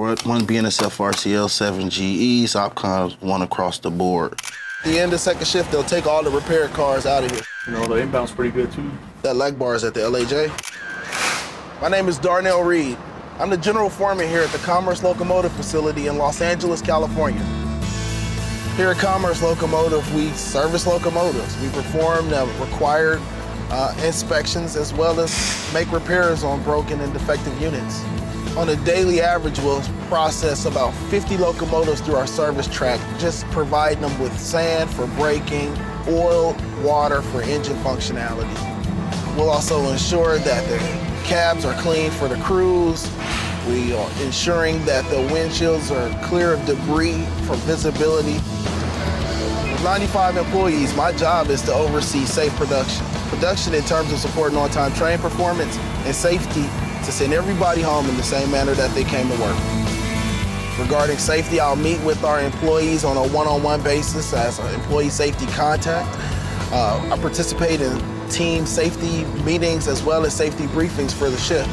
one BNSF RCL 7GEs, OpCon one across the board. At the end of second shift, they'll take all the repair cars out of here. You know, the inbound's pretty good too. That leg bar is at the LAJ. My name is Darnell Reid. I'm the general foreman here at the Commerce Locomotive Facility in Los Angeles, California. Here at Commerce Locomotive, we service locomotives. We perform the required inspections as well as make repairs on broken and defective units. On a daily average, we'll process about 50 locomotives through our service track, just providing them with sand for braking, oil, water for engine functionality. We'll also ensure that the cabs are clean for the crews. We are ensuring that the windshields are clear of debris for visibility. With 95 employees, my job is to oversee safe production. Production in terms of supporting on-time train performance and safety, to send everybody home in the same manner that they came to work. Regarding safety, I'll meet with our employees on a one-on-one basis as an employee safety contact. I participate in team safety meetings as well as safety briefings for the shift.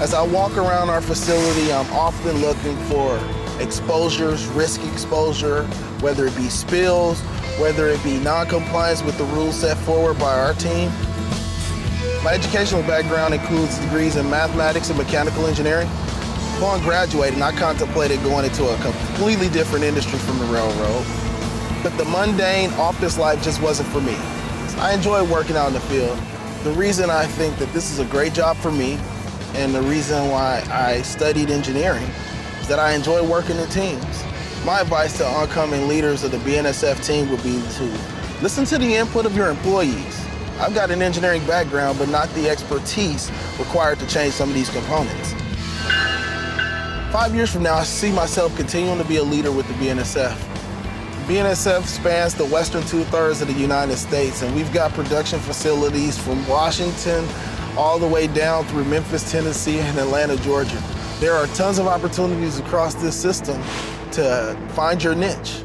As I walk around our facility, I'm often looking for exposures, risk exposure, whether it be spills, whether it be non-compliance with the rules set forward by our team. My educational background includes degrees in mathematics and mechanical engineering. Upon graduating, I contemplated going into a completely different industry from the railroad, but the mundane office life just wasn't for me. I enjoy working out in the field. The reason I think that this is a great job for me and the reason why I studied engineering is that I enjoy working in teams. My advice to oncoming leaders of the BNSF team would be to listen to the input of your employees. I've got an engineering background, but not the expertise required to change some of these components. 5 years from now, I see myself continuing to be a leader with the BNSF. BNSF spans the western two-thirds of the United States, and we've got production facilities from Washington all the way down through Memphis, Tennessee, and Atlanta, Georgia. There are tons of opportunities across this system to find your niche.